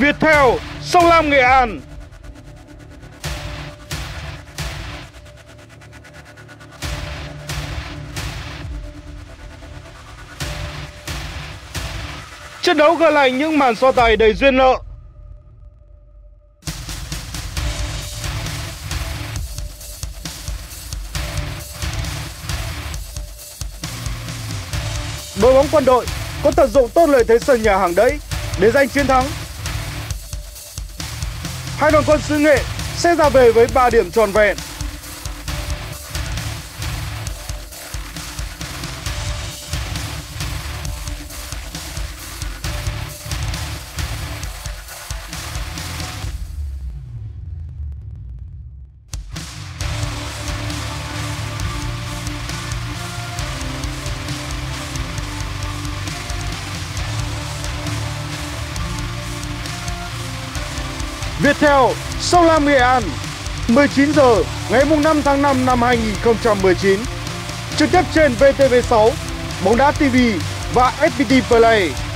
Viettel, Sông Lam Nghệ An. Trận đấu gợi lại những màn so tài đầy duyên nợ. Đội bóng quân đội có tận dụng tốt lợi thế sân nhà hàng đẫy để giành chiến thắng. Hai đoàn quân xứ Nghệ sẽ ra về với 3 điểm tròn vẹn. Viettel, Sông Lam Nghệ An, 19 giờ ngày 5 tháng 5 năm 2019, trực tiếp trên VTV6, Bóng Đá TV và FPT Play.